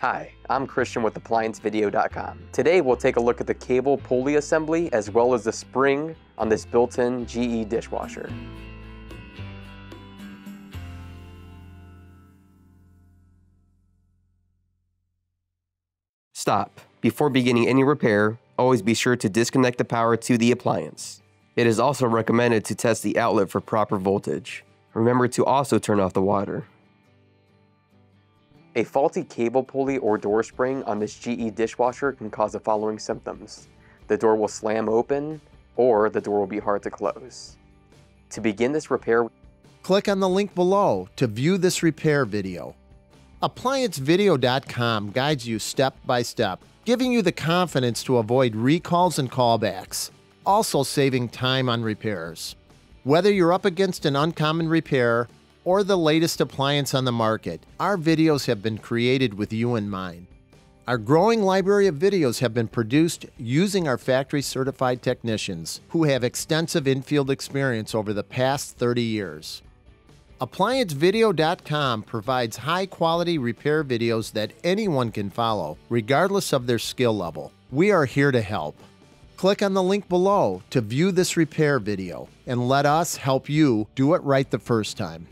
Hi, I'm Christian with ApplianceVideo.com. Today we'll take a look at the cable pulley assembly as well as the spring on this built-in GE dishwasher. Stop. Before beginning any repair, always be sure to disconnect the power to the appliance. It is also recommended to test the outlet for proper voltage. Remember to also turn off the water. A faulty cable pulley or door spring on this GE dishwasher can cause the following symptoms. The door will slam open, or the door will be hard to close. To begin this repair, click on the link below to view this repair video. ApplianceVideo.com guides you step by step, giving you the confidence to avoid recalls and callbacks, also saving time on repairs. Whether you're up against an uncommon repair, or the latest appliance on the market, our videos have been created with you in mind. Our growing library of videos have been produced using our factory-certified technicians who have extensive in-field experience over the past 30 years. ApplianceVideo.com provides high-quality repair videos that anyone can follow, regardless of their skill level. We are here to help. Click on the link below to view this repair video and let us help you do it right the first time.